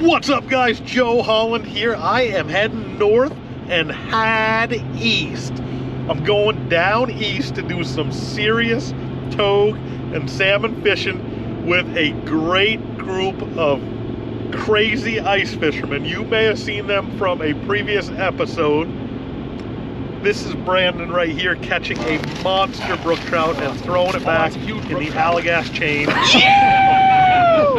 What's up, guys? Joe Holland here. I am heading north and had east. I'm going down east to do some serious togue and salmon fishing with a great group of crazy ice fishermen. You may have seen them from a previous episode. This is Brandon right here catching a monster brook trout and throwing it back in the Allagash chain. Yeah!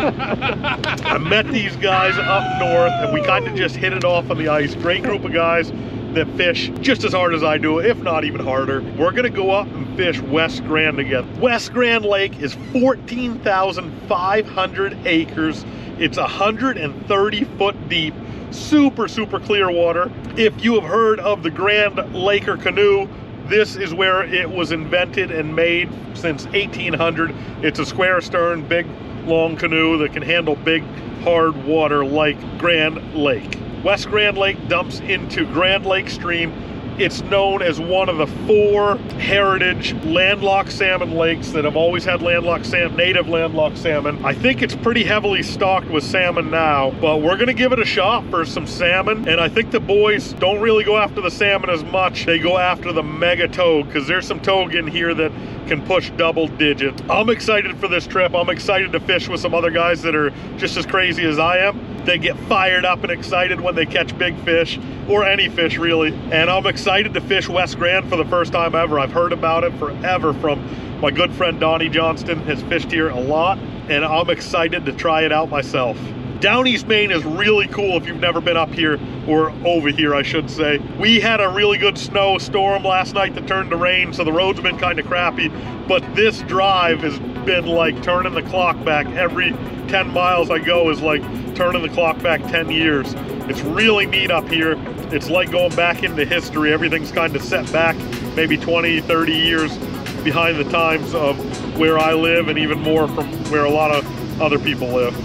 I met these guys up north and we kind of just hit it off on the ice. Great group of guys that fish just as hard as I do, if not even harder. We're gonna go up and fish West Grand together. West Grand Lake is 14,500 acres. It's 130 foot deep, super clear water. If you have heard of the Grand Laker canoe, this is where it was invented and made since 1800. It's a square stern, big long canoe that can handle big hard water like Grand Lake. West Grand Lake dumps into Grand Lake Stream. It's known as one of the four heritage landlocked salmon lakes that have always had native landlocked salmon. I think it's pretty heavily stocked with salmon now, but we're gonna give it a shot for some salmon. And I think the boys don't really go after the salmon as much. They go after the mega togue, because there's some togue in here that can push double digits. I'm excited for this trip. I'm excited to fish with some other guys that are just as crazy as I am. They get fired up and excited when they catch big fish, or any fish really. And I'm excited to fish West Grand for the first time ever. I've heard about it forever from my good friend Donnie Johnston, has fished here a lot, and I'm excited to try it out myself. Down East Maine is really cool if you've never been up here, or over here I should say. We had a really good snowstorm last night that turned to rain, so the road's been kind of crappy, but this drive has been like turning the clock back. Every 10 miles I go is like turning the clock back 10 years. It's really neat up here. It's like going back into history. Everything's kind of set back maybe 20, 30 years behind the times of where I live, and even more from where a lot of other people live.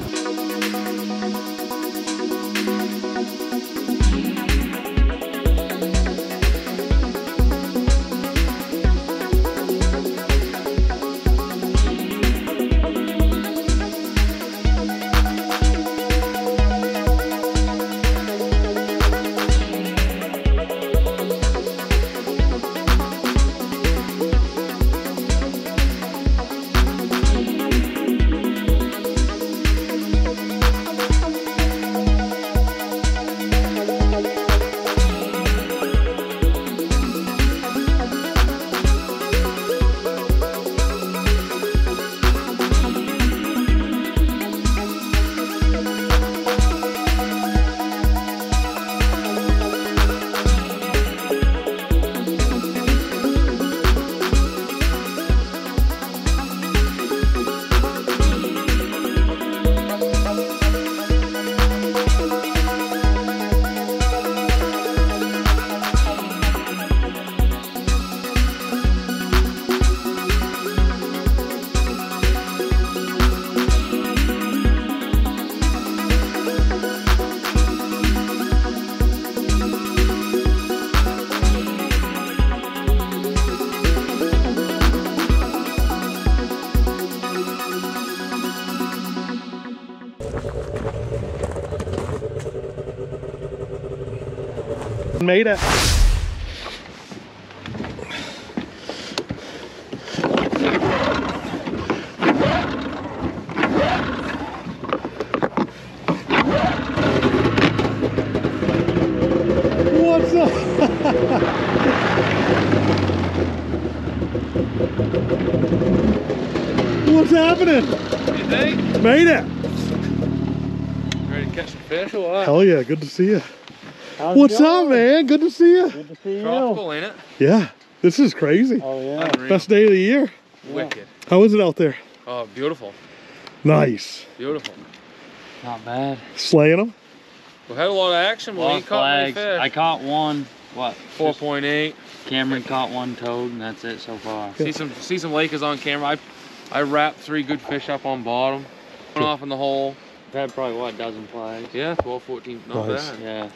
Made it. What's up? What's happening? You think? Made it. Ready to catch some fish or what? Hell yeah, good to see you. What's up, man? Good to see you. Good to see you. Tropical, ain't it? Yeah. This is crazy. Oh, yeah. Unreal. Best day of the year. Wicked. How is it out there? Oh, beautiful. Nice. Beautiful. Not bad. Slaying them? We had a lot of action. We ain't caught many fish. I caught one. What? 4.8. Cameron caught one toad, and that's it so far. Yeah. See some Lakers on camera. I wrapped three good fish up on bottom. Went off in the hole. Had probably what, a dozen flags? Yeah, 12, 14, not nice. Bad. Yeah.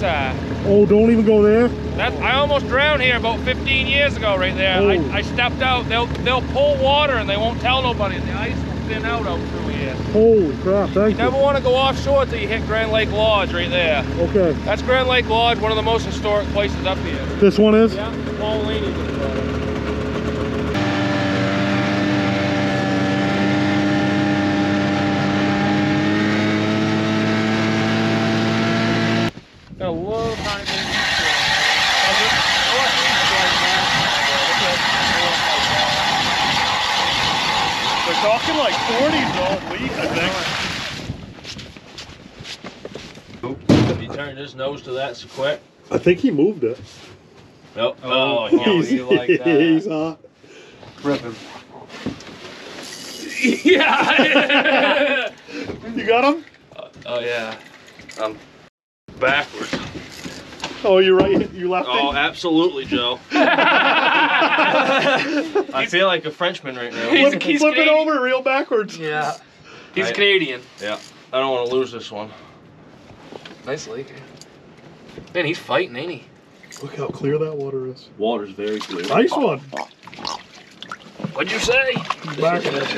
That's oh, don't even go there. That I almost drowned here about 15 years ago right there. Oh. I stepped out. They'll pull water and they won't tell nobody. And the ice will thin out through here. Holy crap! Thank you. You never want to go offshore until you hit Grand Lake Lodge right there. Okay. That's Grand Lake Lodge, one of the most historic places up here. This one is? Yeah. Paul Laney's in the water. Got a little tiny bit of fish. They're talking like 40s all week, I think. He turned his nose to that so quick. I think he moved it. Nope. Oh, yeah, he like that. He's hot. Rip him. Yeah! You got him? Oh, yeah. Backwards. Oh, you're right. You left. Oh, absolutely, Joe. I feel like a Frenchman right now. He's flip it over real backwards. Yeah. He's Canadian. Yeah. I don't want to lose this one. Nice lake. Man, he's fighting, ain't he? Look how clear that water is. Water's very clear. Nice one. What'd you say? Backwards.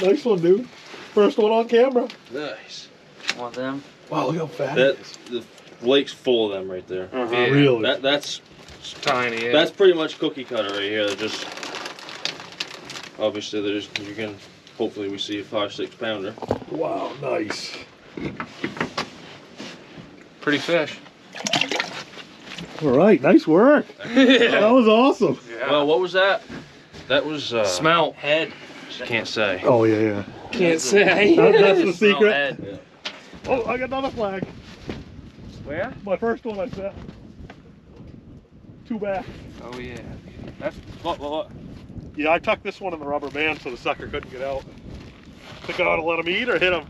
Nice one, dude. First one on camera. Nice. Want them? Wow, look how fat it is. The lake's full of them right there. Uh-huh. Yeah. Really? That's tiny. Yeah. That's pretty much cookie cutter right here. They're just obviously there's you can hopefully we see a 5-6 pounder. Wow, nice. Pretty fish. All right, nice work. Yeah. That was awesome. Yeah. Well, what was that? That was smelt head. Can't say. Oh yeah, yeah. Can't say. That's the secret. Head. Yeah. Oh, I got another flag. Where? My first one I set. Two back. Oh yeah. That's look. Yeah, I tucked this one in the rubber band so the sucker couldn't get out. Think I ought to let him eat or hit him?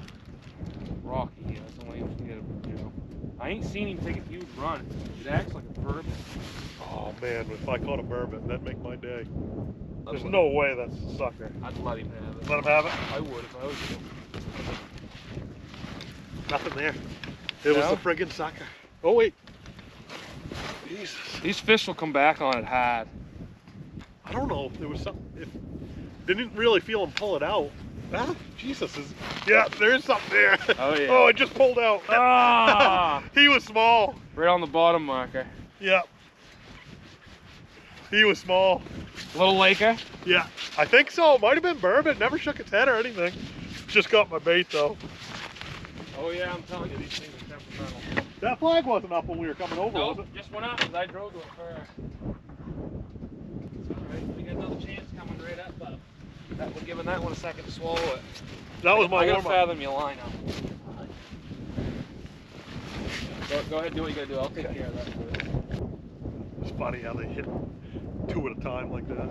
Rocky, yeah, that's the only one you hit him, you know. I ain't seen him take a huge run. It acts like a bourbon. Oh man, if I caught a bourbon, that'd make my day. There's no way that's a sucker. I'd let him have it. Let him have it? I would if I was him. Nothing there. It was the friggin' sucker. Oh wait. Jesus. These fish will come back on it hard. I don't know if there was something. If didn't really feel them pull it out. Ah, Jesus is. Yeah, there is something there. Oh yeah. Oh, it just pulled out. Ah. He was small. Right on the bottom marker. Yeah. He was small. Little laker. Yeah, I think so. Might have been bourbon. Never shook its head or anything. Just got my bait though. Oh yeah, I'm telling you, these things are temperamental. That flag wasn't up when we were coming over, was it? Just went up because I drove to it first. It's all right, we got another chance coming right up, Bob. That would giving that one a second to swallow it. That was my warm-up. I gotta fathom your line up. Go ahead and do what you gotta do, I'll take care of that for you. It's funny how they hit two at a time like that.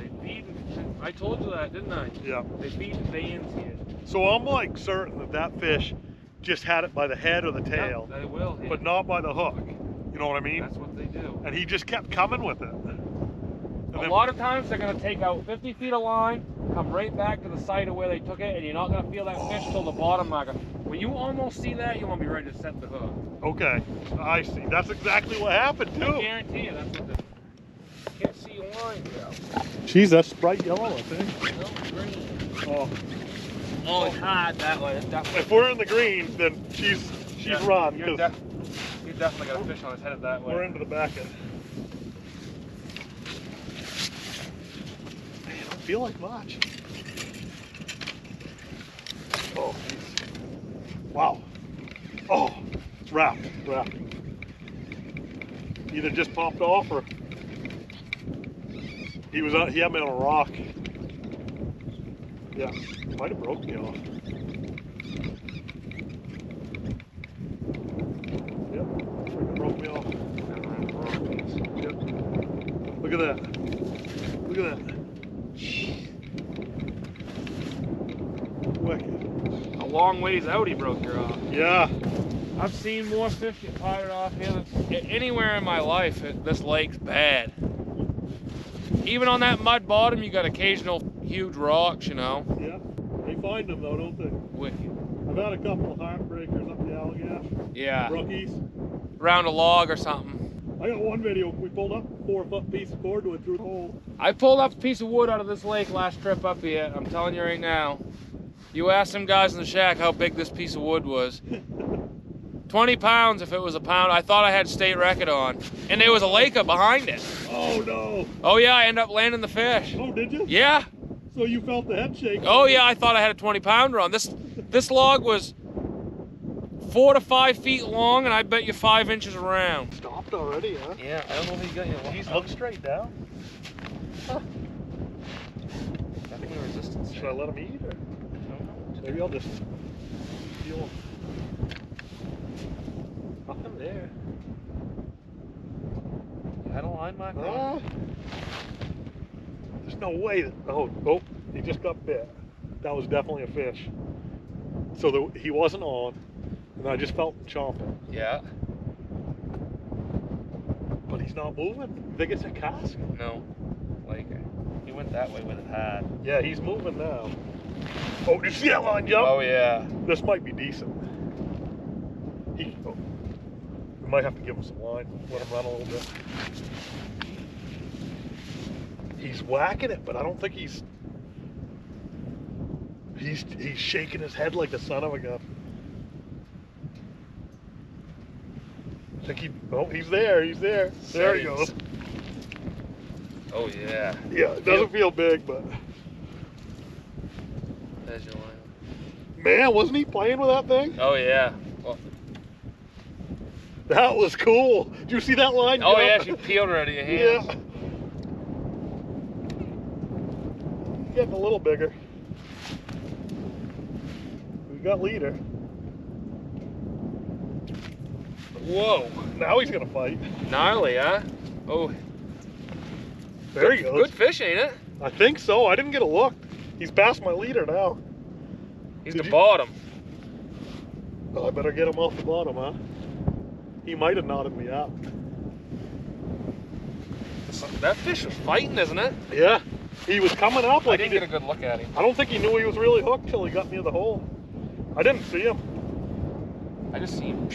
They feed, I told you that, didn't I? Yeah. They feed in bands here. So I'm like certain that that fish just had it by the head or the tail, yep, they will hit, but not by the hook. You know what I mean? That's what they do. And he just kept coming with it. And a lot of times they're going to take out 50 feet of line, come right back to the site of where they took it, and you're not going to feel that fish till the bottom marker. When you almost see that, you want to be ready to set the hook. Okay, I see. That's exactly what happened too. I guarantee you that's what they do. Can't see your line, though. Jeez, that's bright yellow, I think. No, green. Oh. Oh, it's hard that way. If we're in the green, then she's run. You definitely got a fish on his head that way. We're into the back end. Man, I don't feel like much. Oh, geez. Wow. Oh, it's wrapped. Either just popped off or he had me on a rock. Yeah, might have broken it off. Yep, freaking broke me off. Yep. Look at that. Wicked. A long ways out he broke her off. Yeah. I've seen more fish get fired off here than anywhere in my life. This lake's bad. Even on that mud bottom, you got occasional huge rocks, you know. Yeah, they find them though, don't they? Wicked. I've had a couple of heartbreakers up the Allagash. Yeah. Rookies. Around a log or something. I got one video. We pulled up a 4-foot piece of cord, went through the hole. I pulled up a piece of wood out of this lake last trip up here. I'm telling you right now. You asked some guys in the shack how big this piece of wood was. 20 pounds if it was a pound. I thought I had state record on. And there was a lake up behind it. Oh no. Oh yeah, I ended up landing the fish. Oh, did you? Yeah. So you felt the head shake. Oh yeah, I thought I had a 20 pounder on. This log was 4 to 5 feet long and I bet you 5 inches around. Stopped already, huh? Yeah, I don't know if he's got your log. He's hooked straight down. Huh. I think we resisted. Should I let him eat? Or? I don't know. Maybe I'll just feel him. Nothing there. I don't line my rod. There's no way that, oh, he just got bit. That was definitely a fish. So he wasn't on, and I just felt him chomping. Yeah. But he's not moving. Think it's a cask? No. Like, he went that way with it hard. Yeah, he's moving now. Oh, did you see that line jump? Oh, yeah. This might be decent. We might have to give him some line, let him run a little bit. He's whacking it, but I don't think he's shaking his head like the son of a gun. I think he's there, he's there. There he goes. Oh yeah. Yeah, it doesn't feel big, but. There's your line. Man, wasn't he playing with that thing? Oh yeah. That was cool. Did you see that line? Oh, yeah, she peeled her out of your hands. Yeah. Getting a little bigger. We got leader. Whoa. Now he's going to fight. Gnarly, huh? Oh. There he goes. Good fish, ain't it? I think so. I didn't get a look. He's past my leader now. He's the bottom. Oh, I better get him off the bottom, huh? He might have knotted me up. That fish was fighting, isn't it? Yeah. He was coming up like I didn't get a good look at him. I don't think he knew he was really hooked till he got near the hole. I didn't see him. I just see him.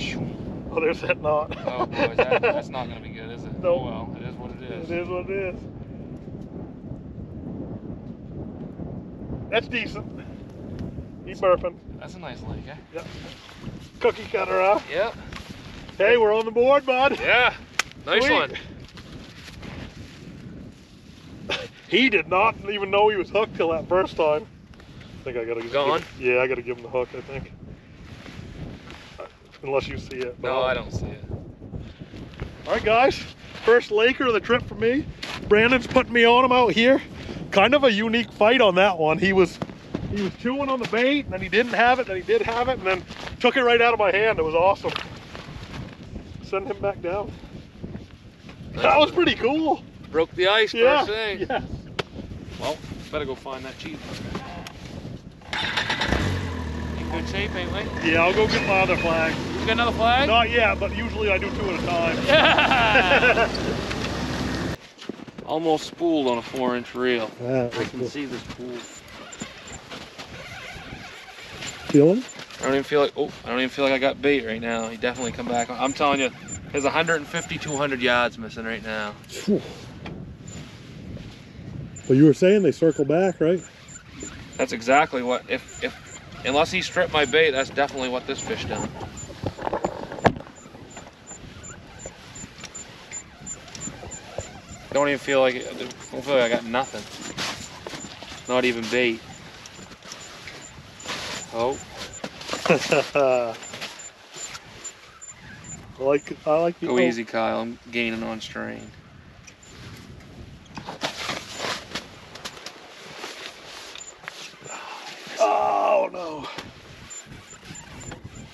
Oh, there's that knot. Oh, boy, that's not going to be good, is it? No. Oh, well, it is what it is. It is what it is. That's decent. He's burping. That's a nice lake, eh? Yep. Cookie cutter, huh? Yep. Hey, we're on the board, bud. Yeah, nice one. He did not even know he was hooked till that first time. I think I gotta I gotta give him the hook, I think. Unless you see it. No, I don't see it. All right, guys, first laker of the trip for me. Brandon's putting me on him out here. Kind of a unique fight on that one. He was chewing on the bait, and then he didn't have it, then he did have it, and then took it right out of my hand. It was awesome. Send him back down. That was pretty cool. Broke the ice, yeah, per se. Yeah. Well, better go find that cheeseburger. In good shape, ain't we? Yeah, I'll go get my other flag. You got another flag? Not yet, but usually I do two at a time. Yeah. Almost spooled on a 4-inch reel. Yeah, I can see this pool. Feel him? I don't even feel like I got bait right now. He definitely come back. I'm telling you, there's 150, 200 yards missing right now. Well, you were saying they circle back, right? That's exactly what, if unless he stripped my bait, that's definitely what this fish done. Don't even feel like, I got nothing. Not even bait. Oh. I like the go easy, Kyle. I'm gaining on strain. Oh no!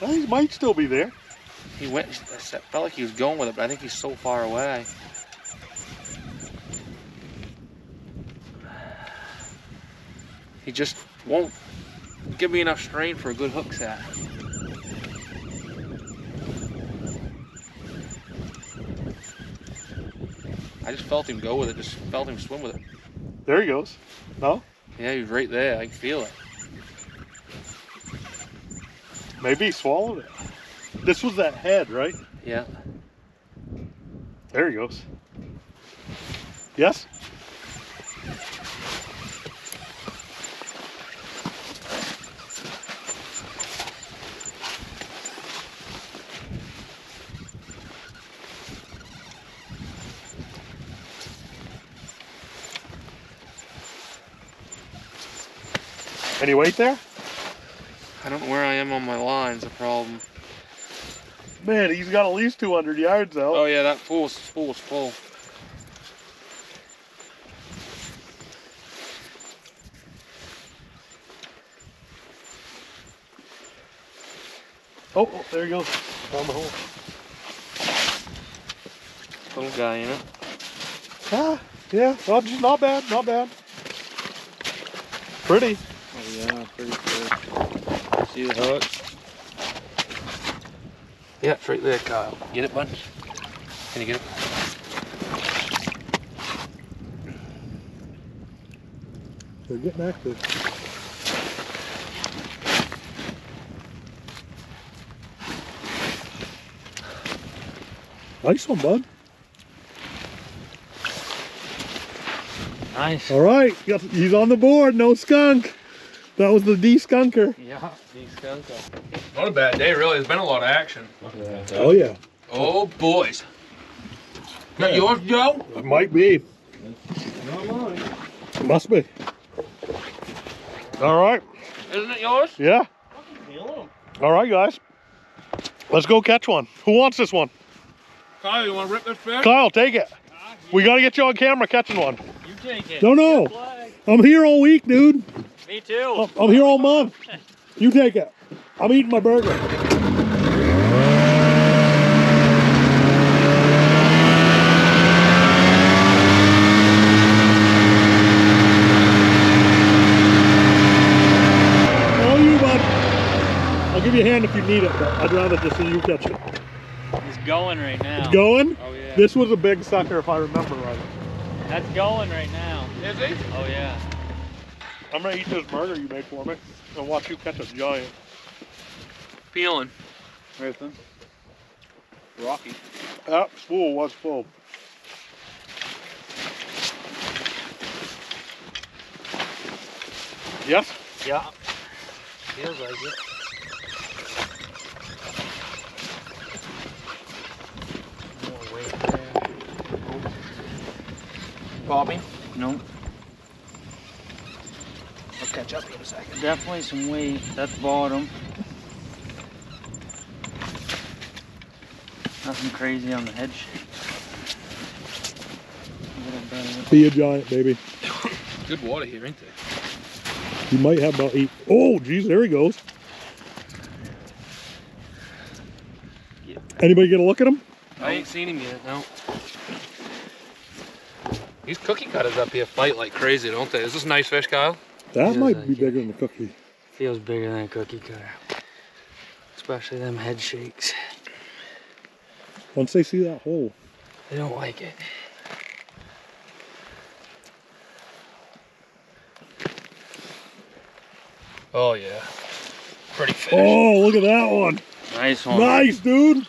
Well, he might still be there. He went. I felt like he was going with it, but I think he's so far away. He just won't give me enough strain for a good hook set. I just felt him go with it, just felt him swim with it. There he goes. No? Yeah, he was right there. I can feel it. Maybe he swallowed it. This was that head, right? Yeah. There he goes. Yes? Any weight there? I don't know where I am on my line's a problem. Man, he's got at least 200 yards out. Oh yeah, that pool's full. Oh, oh, there he goes, down the hole. Little guy, you know? Ah, yeah, well, just not bad, not bad. Pretty. Oh yeah, pretty good. See the hook? Yeah, it's right there, Kyle. Get it, bud? Can you get it? They're getting active. Nice one, bud. Nice. All right, he's on the board, no skunk. That was the de-skunker. Yeah, de-skunker. Not a bad day, really. There's been a lot of action. Yeah. Oh, yeah. Oh, boys. Yeah. That yours, Joe? It might be. Not mine. It must be. All right. Isn't it yours? Yeah. All right, guys. Let's go catch one. Who wants this one? Kyle, you want to rip this fish? Kyle, take it. Yeah. We got to get you on camera catching one. You take it. Don't know. I'm here all week, dude. Me too. I'm here all month. You take it. I'm eating my burger. All you, bud. I'll give you a hand if you need it, but I'd rather just see you catch it. He's going right now. He's going? Oh, yeah. This was a big sucker, if I remember right. That's going right now. Is he? Oh, yeah. I'm gonna eat this burger you made for me and watch you catch a giant. Peeling. Nathan. Rocky. That spool was full. Yes? Yeah. Feels like it. More weight there. Bobby? No. Catch up in a second. Definitely some weight. That's bottom. Nothing crazy on the head shape. Be a giant, baby. Good water here, ain't there? You might have about 8. Oh, geez, there he goes. Yeah. Anybody get a look at him? I ain't seen him yet, no. These cookie cutters up here fight like crazy, don't they? Is this a nice fish, Kyle? That feels might like be bigger than a cookie. Feels bigger than a cookie cutter. Especially them head shakes. Once they see that hole. They don't like it. Oh yeah. Pretty fish. Oh, look at that one. Nice one. Nice, dude.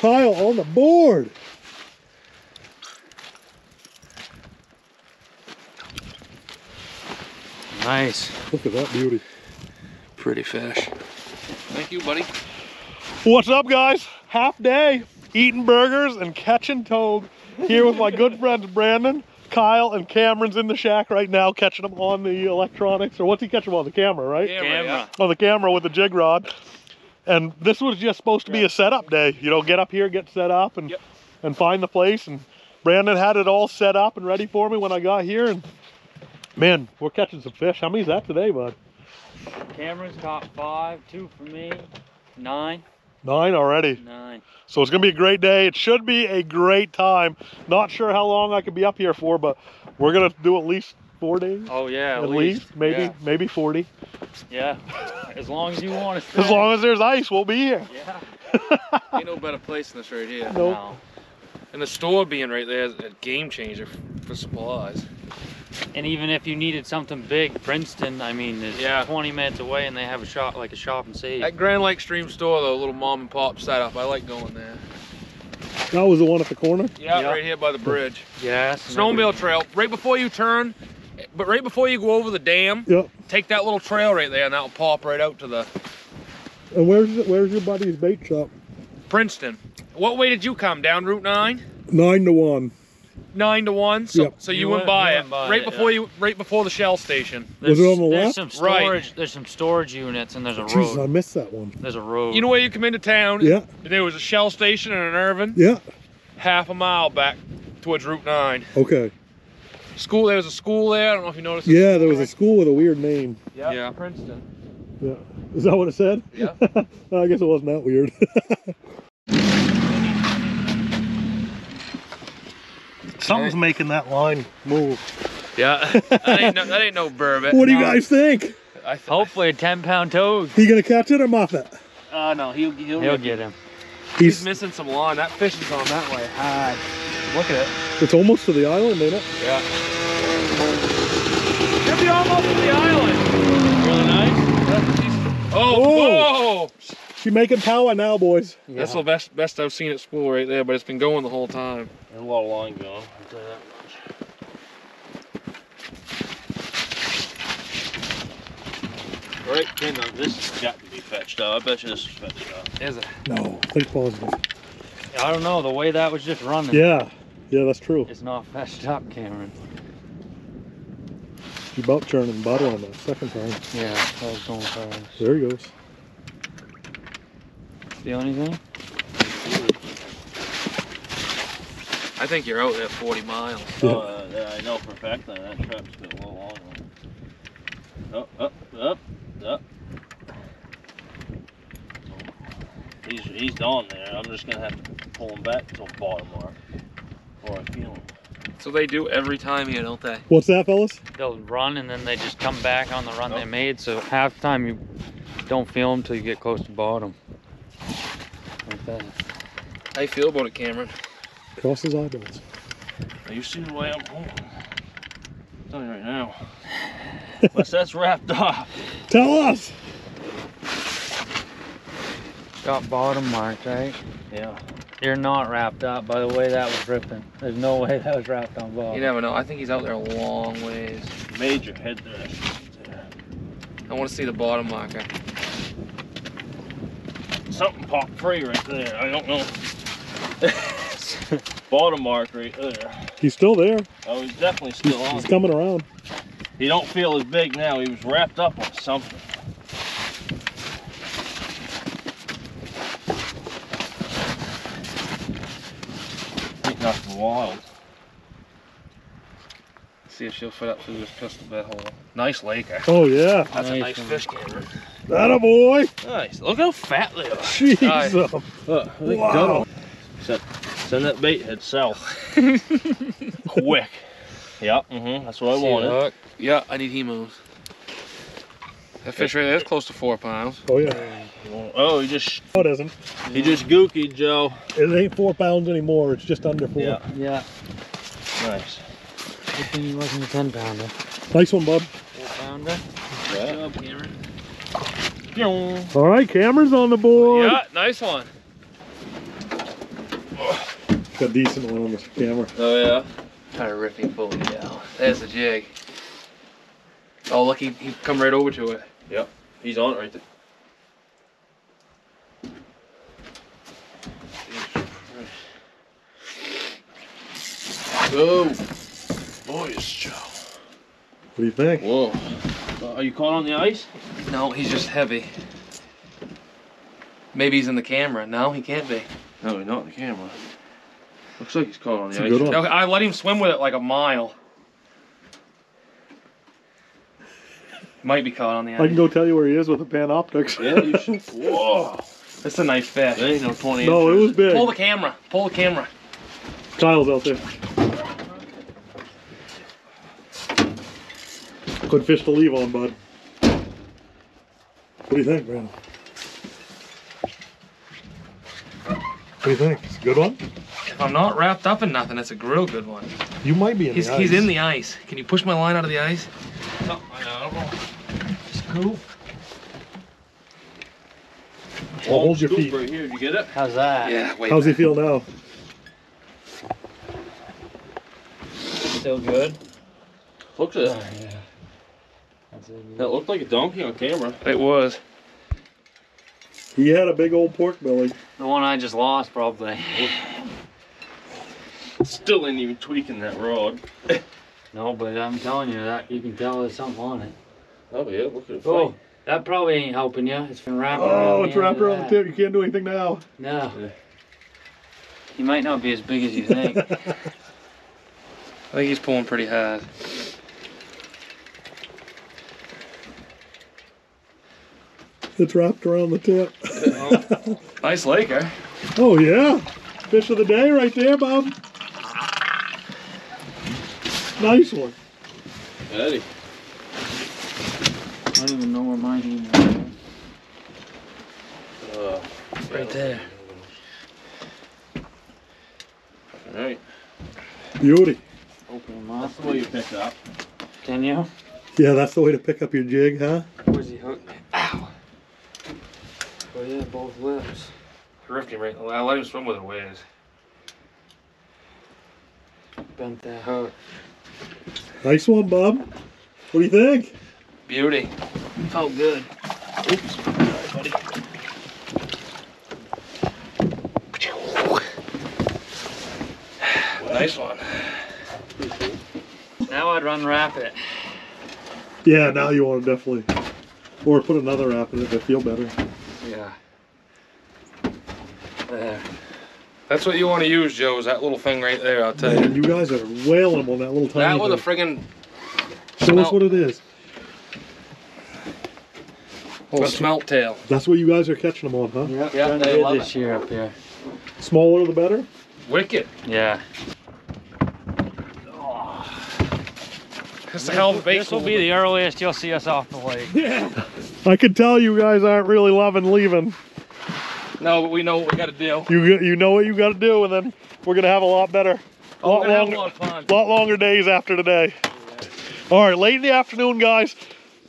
Kyle on the board. Nice. Look at that beauty. Pretty fish. Thank you, buddy. What's up, guys? Half day eating burgers and catching togue here with my good friends Brandon, Kyle, and Cameron's in the shack right now catching them on the electronics, or what's he catching on the camera, right? Camera. On the camera with the jig rod. And this was just supposed to be a setup day. You know, get up here, get set up, and and find the place. And Brandon had it all set up and ready for me when I got here. And man, we're catching some fish. How many's that today, bud? Cameron's caught 5, 2 for me, 9. 9 already? 9. So it's gonna be a great day. It should be a great time. Not sure how long I could be up here for, but we're gonna do at least 4 days. Oh yeah, at least. Maybe, maybe 40. Yeah, as long as you want to stay. As long as there's ice, we'll be here. Yeah. Ain't no better place than this right here. Nope. No. And the store being right there is a game changer for supplies. And even if you needed something big, Princeton, I mean, is 20 minutes away and they have a shop, like a shop and save. That Grand Lake Stream store, though, little mom and pop setup, I like going there. That was the one at the corner? Yeah, right here by the bridge. Yes. Snowmobile trail, right before you turn, but right before you go over the dam, take that little trail right there and that'll pop right out to the... And where's your buddy's bait shop? Princeton. What way did you come, down Route 9? 9 to 1. 9 to 1, so so you went by it right before you, right before the Shell station. Was it on the left? Some storage, there's some storage units and there's a road. Jesus, I missed that one. There's a road. You know where you come into town? Yeah. There was a Shell station and an Irvin. Yeah. Half a mmile back towards Route 9. Okay. School. There was a school there. I don't know if you noticed. Yeah, there was a school with a weird name. Yeah. Princeton. Yeah. Is that what it said? Yeah. I guess it wasn't that weird. Something's making that line move. Yeah, that ain't no bourbon. What do you guys think? Hopefully a 10-pound togue. He gonna catch it or muff it? No, he'll get him. He's missing some line. That fish is on that way high. Look at it. It's almost to the island, ain't it? Yeah. Should be almost to the island. Really nice. Oh, whoa! She's making power now, boys. Yeah. That's the best I've seen at school right there, but it's been going the whole time. There's a lot of line going, I'll tell you that much. All right, Ken, this has got to be fetched up. I bet you this is fetched up. Is it? No, I think possible. I don't know, the way that was just running. Yeah, yeah, that's true. It's not fetched up, Cameron. You about churning butter on that second time. Yeah, that was going fast. There he goes. Feel anything? I think you're out there 40 miles. Yeah. Oh, yeah, I know for a fact that that trap's been a little long. Up. He's gone there. I'm just gonna have to pull him back until bottom mark, or I feel him. So they do every time here, don't they? What's that, fellas? They'll run and then they just come back on the run they made. So half the time you don't feel them till you get close to bottom. Like that. How you feel about it, Cameron? Cross his eyeballs. Now you see the way I'm going. I'm telling you right now. Unless that's wrapped off. Tell us! Got bottom marked, right? Yeah. You're not wrapped up by the way that was ripping. There's no way that was wrapped on bottom. You never know. I think he's out there a long ways. Major head there. I want to see the bottom marker. Something popped free right there. I don't know. Bottom mark right there. He's still there. Oh, he's definitely still on. He's coming around. He don't feel as big now. He was wrapped up on something. Ain't nothing wild. Let's see if she'll fit up through this pistol bed hole. Nice laker. Oh yeah. That's a nice fish, Cameron. That boy! Nice. Look how fat they are. Jesus. Right. Look, wow. Send that bait head south. Quick. Yeah, that's what I wanted. Look. Yeah, I need hemos. That fish right there is close to 4 pounds. Oh, yeah. Oh, he just... No, it isn't. He just gookied, Joe. It ain't 4 pounds anymore. It's just under 4. Yeah. Nice. Good thing he wasn't a 10-pounder. Nice one, bub. 4-pounder. Good job, Cameron. All right, Cameron's on the board. Yeah, nice one. Got a decent one on this camera. Oh yeah, kind of ripping fully down. There's the jig. Oh look, he come right over to it. Yep, he's on it right there. Go, boys, Joe. What do you think? Whoa. Are you caught on the ice? No, he's just heavy. Maybe he's in the camera. No, he can't be. No, he's not in the camera. Looks like he's caught on the ice. No, I let him swim with it like a mile. Might be caught on the ice. I can go tell you where he is with the Panoptix. Yeah, you should. Whoa. That's a nice fish. There ain't no 20 inches. No, it was big. Pull the camera. Pull the camera. Kyle's out there. Good fish to leave on, bud. What do you think, Brandon? What do you think? It's a good one? If I'm not wrapped up in nothing, it's a real good one. You might be in the ice. He's in the ice. Can you push my line out of the ice? No, I don't know. Scoop. Well, hold your feet. Right here. Did you get it? How's that? Yeah, wait. How's he feel now? Still good. Looks like yeah. That looked like a donkey on camera. It was. He had a big old pork belly. The one I just lost, probably. Still ain't even tweaking that rod. No, but I'm telling you that you can tell there's something on it. Oh yeah, look at it. Oh, that probably ain't helping you. It's been wrapped around. Oh, it's wrapped around the tip. You can't do anything now. No. Yeah. He might not be as big as you think. I think he's pulling pretty hard. It's wrapped around the tip. Oh, nice laker. Oh yeah. Fish of the day right there, Bob. Nice one. Eddie. I don't even know where mine is. Right there. All right. Beauty. Open them up. That's the way you pick up. Can you? Yeah, that's the way to pick up your jig, huh? Where's he hooked? Ow. Oh yeah, both lips. Drifting right. I let him swim with a whiz. Bent that hook. Nice one, Bob. What do you think? Beauty. Felt good. Oops. Sorry, buddy. Well, nice one. Now I'd unwrap it. Yeah, now you want to definitely. Or put another wrap in it to feel better. Yeah. There. That's what you want to use, Joe, is that little thing right there, I'll tell you. You guys are wailing on that little tiny thing. That with a friggin' show us what it is. Oh, smelt tail. That's what you guys are catching them on, huh? Yep, yep, they love this year up here. Smaller the better? Wicked. Yeah. This will be the earliest you'll see us off the lake. Yeah. I can tell you guys aren't really loving leaving. No, but we know what we got to do. You know what you got to do, and then we're going to have a lot better, a lot longer days after today. Yeah. All right, late in the afternoon, guys.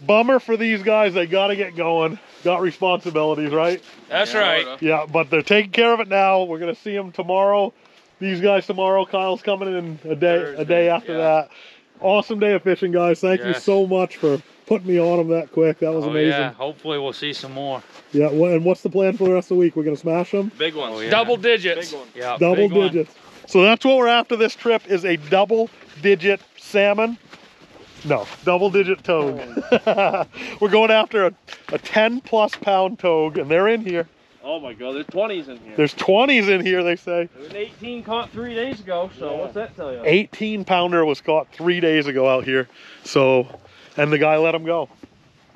Bummer for these guys. They got to get going. Got responsibilities, right? That's right. Yeah, but they're taking care of it now. We're going to see them tomorrow. These guys tomorrow. Kyle's coming in a day after that. Awesome day of fishing, guys. Thank you so much for putting me on them that quick. That was amazing. Yeah, hopefully we'll see some more. Yeah, and what's the plan for the rest of the week? We're going to smash them? Big ones. Oh, yeah. Double digits. Big one. Yeah, double digits. One. So that's what we're after this trip is a double-digit salmon. No, double-digit togue. Oh. We're going after a 10-plus pound togue, and they're in here. Oh, my God. There's 20s in here. There's 20s in here, they say. There was an 18 caught 3 days ago, so what's that tell you? 18-pounder was caught 3 days ago out here, so... And the guy let him go.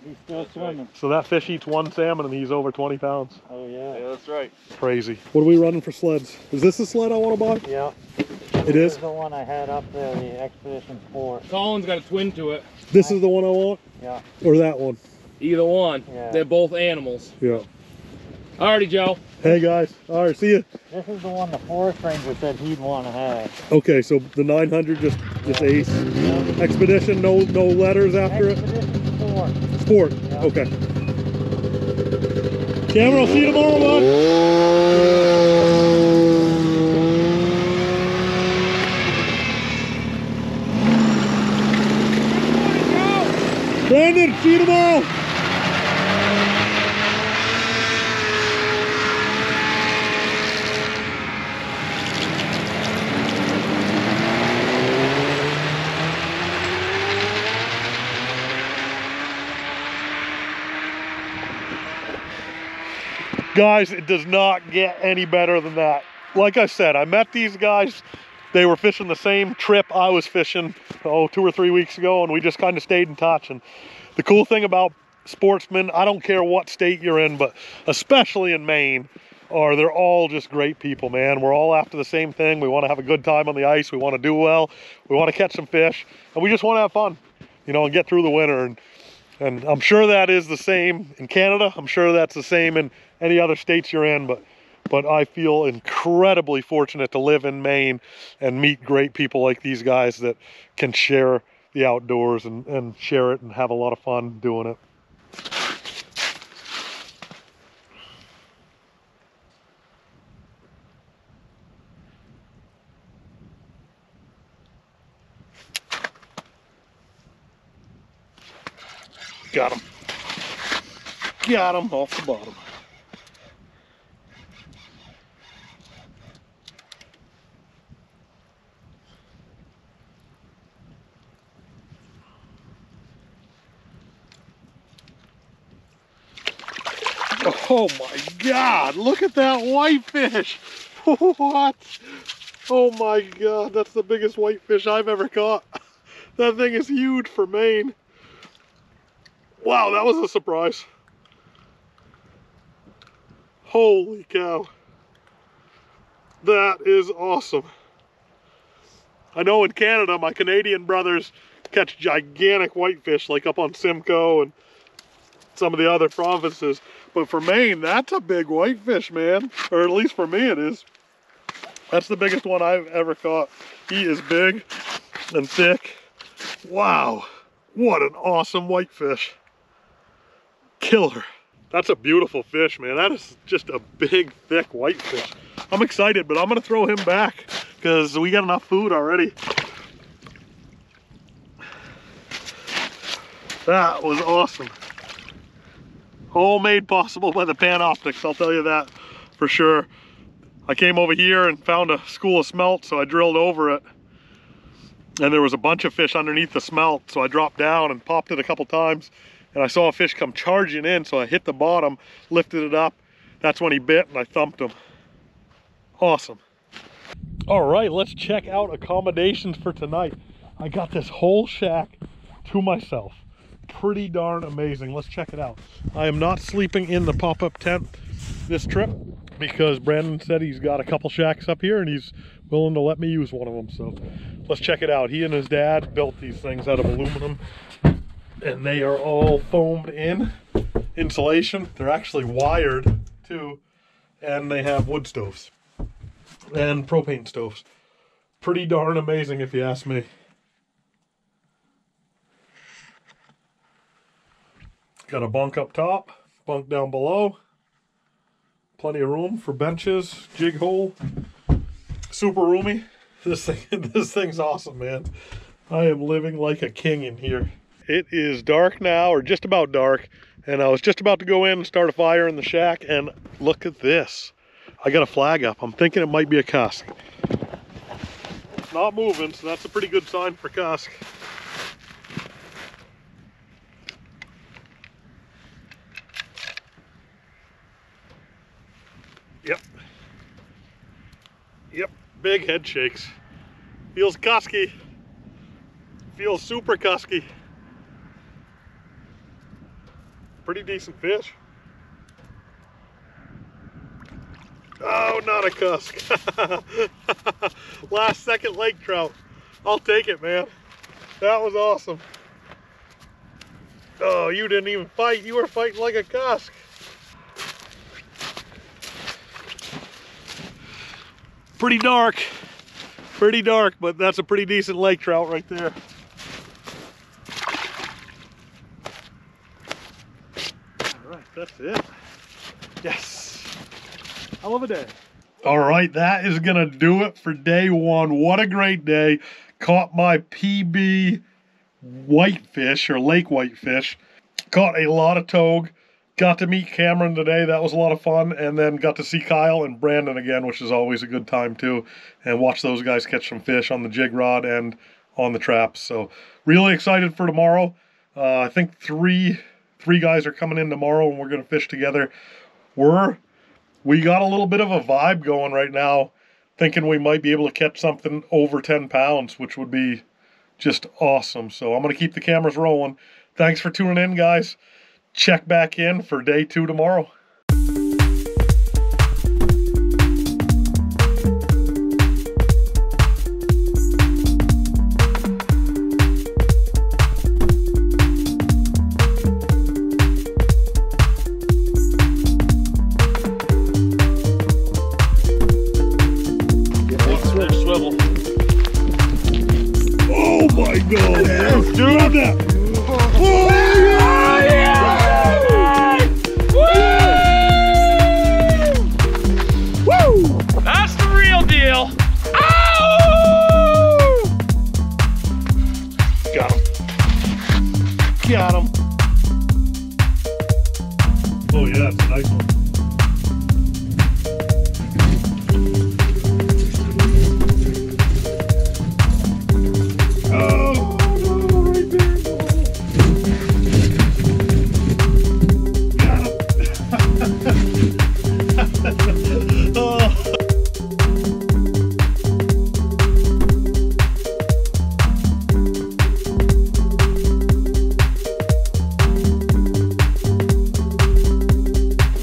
He's still swimming. So that fish eats one salmon and he's over 20 pounds. Oh yeah. Yeah, that's right. Crazy. What are we running for sleds? Is this the sled I want to buy? Yeah. It is? This is the one I had up there, the Expedition Sport. Colin's got a twin to it. This is the one I want? Yeah. Or that one? Either one. Yeah. They're both animals. Yeah. Alrighty, Joe. Hey guys. Alright, see ya. This is the one the forest ranger said he'd want to have. Okay, so the 900 just ace. Yeah. Expedition, no letters after Expedition Sport. Sport. Yeah. Okay. Cameron, I'll see you tomorrow, bud. Good morning, Joe. Brandon, see you tomorrow. Guys, it does not get any better than that. Like I said, I met these guys. They were fishing the same trip I was fishing, 2 or 3 weeks ago, and we just kind of stayed in touch. And the cool thing about sportsmen, I don't care what state you're in, but especially in Maine, they're all just great people, man. We're all after the same thing. We want to have a good time on the ice. We want to do well. We want to catch some fish, and we just want to have fun, you know, and get through the winter. And I'm sure that is the same in Canada. I'm sure that's the same in any other states you're in, but but I feel incredibly fortunate to live in Maine and meet great people like these guys that can share the outdoors and share it and have a lot of fun doing it. Got him. Got him off the bottom. Oh my God, look at that whitefish. What? Oh my God, that's the biggest whitefish I've ever caught. That thing is huge for Maine. Wow, that was a surprise. Holy cow. That is awesome. I know in Canada, my Canadian brothers catch gigantic whitefish, like up on Simcoe and some of the other provinces. But for Maine, that's a big whitefish, man. Or at least for me it is. That's the biggest one I've ever caught. He is big and thick. Wow, what an awesome whitefish. Killer. That's a beautiful fish, man. That is just a big, thick whitefish. I'm excited, but I'm gonna throw him back because we got enough food already. That was awesome. All made possible by the Panoptix, I'll tell you that for sure. I came over here and found a school of smelt, so I drilled over it. And there was a bunch of fish underneath the smelt, so I dropped down and popped it a couple times. And I saw a fish come charging in, so I hit the bottom, lifted it up. That's when he bit and I thumped him. Awesome. All right, let's check out accommodations for tonight. I got this whole shack to myself. Pretty darn amazing. Let's check it out. I am not sleeping in the pop-up tent this trip because Brandon said he's got a couple shacks up here and he's willing to let me use one of them. So let's check it out. He and his dad built these things out of aluminum. And they are all foamed in insulation. They're actually wired too, and they have wood stoves and propane stoves. Pretty darn amazing if you ask me. Got a bunk up top, bunk down below, plenty of room for benches, jig hole, super roomy. This thing's awesome, man. I am living like a king in here. It is dark now, or just about dark, and I was just about to go in and start a fire in the shack, and look at this. I got a flag up. I'm thinking it might be a cusk. It's not moving, so that's a pretty good sign for cusk. Yep. Yep, big head shakes. Feels cusky. Feels super cusky. Pretty decent fish. Oh, not a cusk. Last second lake trout. I'll take it, man. That was awesome. Oh, you didn't even fight. You were fighting like a cusk. Pretty dark. Pretty dark, but that's a pretty decent lake trout right there. That's it. Yes. I love a day. All right, that is gonna do it for day one. What a great day. Caught my PB whitefish, or lake whitefish. Caught a lot of togue. Got to meet Cameron today. That was a lot of fun. And then got to see Kyle and Brandon again, which is always a good time too. And watch those guys catch some fish on the jig rod and on the traps. So really excited for tomorrow. I think three guys are coming in tomorrow and we're going to fish together. We got a little bit of a vibe going right now, thinking we might be able to catch something over 10 pounds, which would be just awesome. So I'm going to keep the cameras rolling. Thanks for tuning in, guys. Check back in for day two tomorrow. my God. Yes, dude. Love that. Oh, yeah. Woo! Woo! That's the real deal. Ow! Got him. Got him. Oh, yeah, that's a nice one.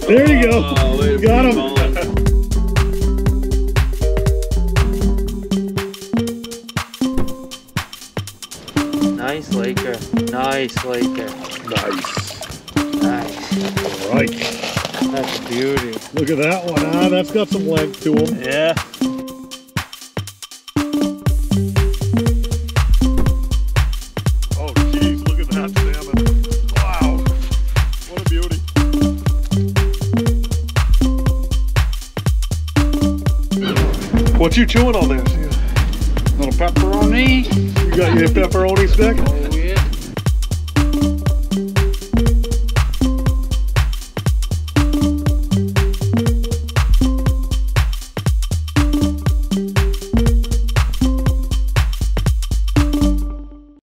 There you go. Got him. Nice laker. Nice laker. Nice. Nice. All right. That's a beauty. Look at that one. Ah, that's got some length to him. Yeah. What you chewing on this? Little pepperoni. You got your pepperoni stick?